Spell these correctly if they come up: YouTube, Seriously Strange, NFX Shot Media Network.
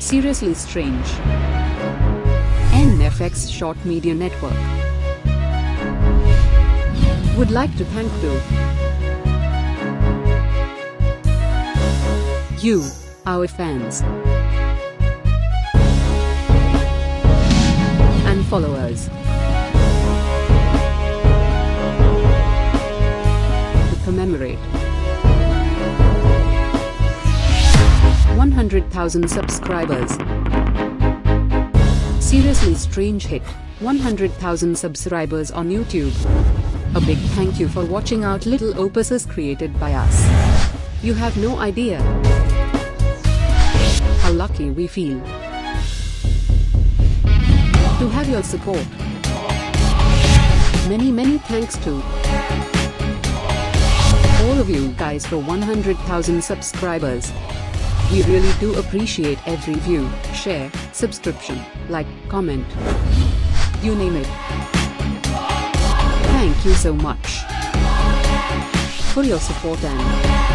Seriously Strange. NFX Shot Media Network would like to thank you, our fans and followers, to commemorate 100,000 subscribers. Seriously Strange hit 100,000 subscribers on YouTube. A big thank you for watching out little opuses created by us. You have no idea how lucky we feel to have your support. Many thanks to all of you guys for 100,000 subscribers. We really do appreciate every view, share, subscription, like, comment, you name it. Thank you so much for your support and